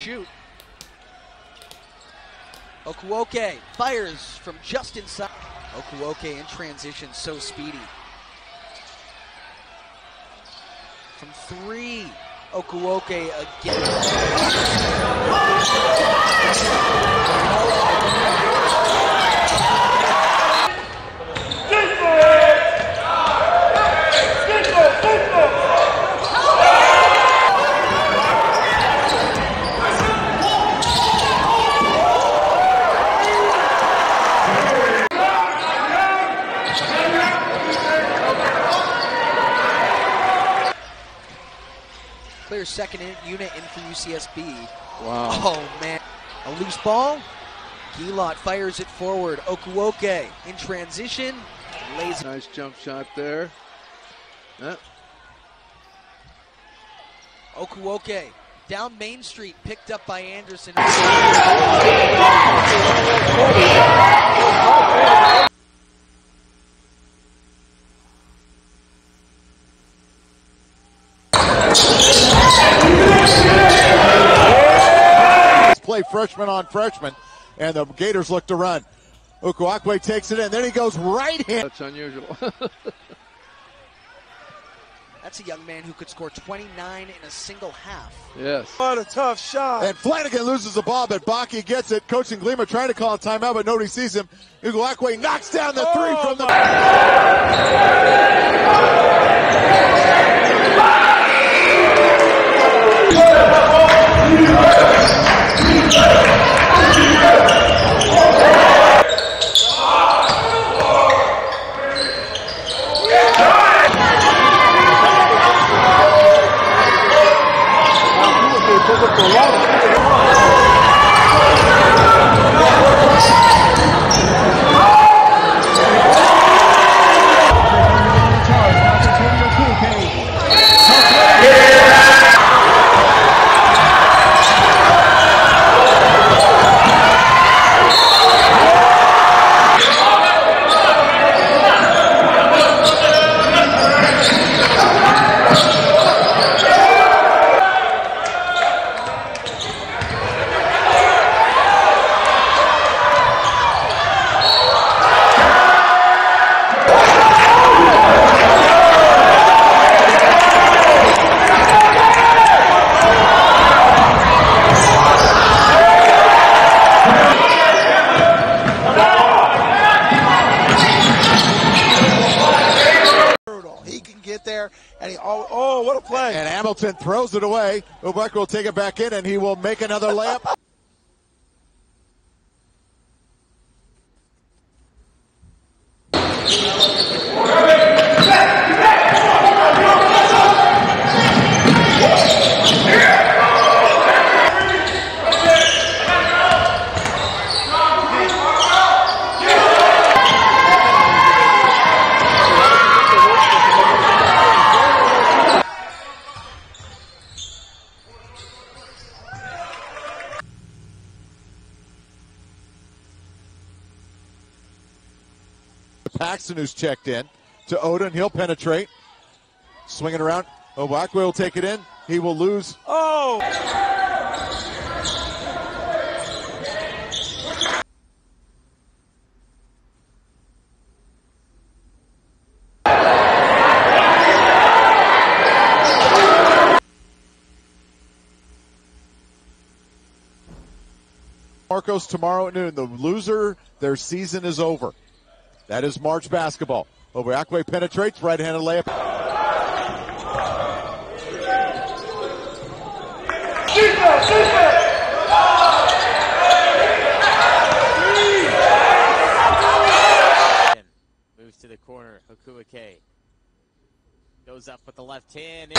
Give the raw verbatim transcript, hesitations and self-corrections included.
Shoot. Okwuokei fires from just inside. Okwuokei in transition, so speedy. From three, Okwuokei again. Clear second in, unit in for U C S B. Wow. Oh, man. A loose ball. Gilot fires it forward. Okwuokei in transition. Lays. Nice jump shot there. Uh. Okwuokei down Main Street. Picked up by Anderson. Play freshman on freshman, and the Gators look to run. Uguakwe takes it in, then he goes right hand. That's unusual. That's a young man who could score twenty-nine in a single half. Yes. What a tough shot. And Flanagan loses the ball, but Baki gets it. Coach Englema trying to call a timeout, but nobody sees him. Uguakwe knocks down the three oh, from the... There and he oh, oh what a play, and Hamilton throws it away. Uguakwe will take it back in and he will make another layup. Paxton, who's checked in to Odin. He'll penetrate. Swing it around. Uguakwe will take it in. He will lose. Oh! Marcos tomorrow at noon. The loser, their season is over. That is March basketball. Uguakwe penetrates, right-handed layup. Defense, defense! Moves to the corner, Okwuokei. Goes up with the left hand.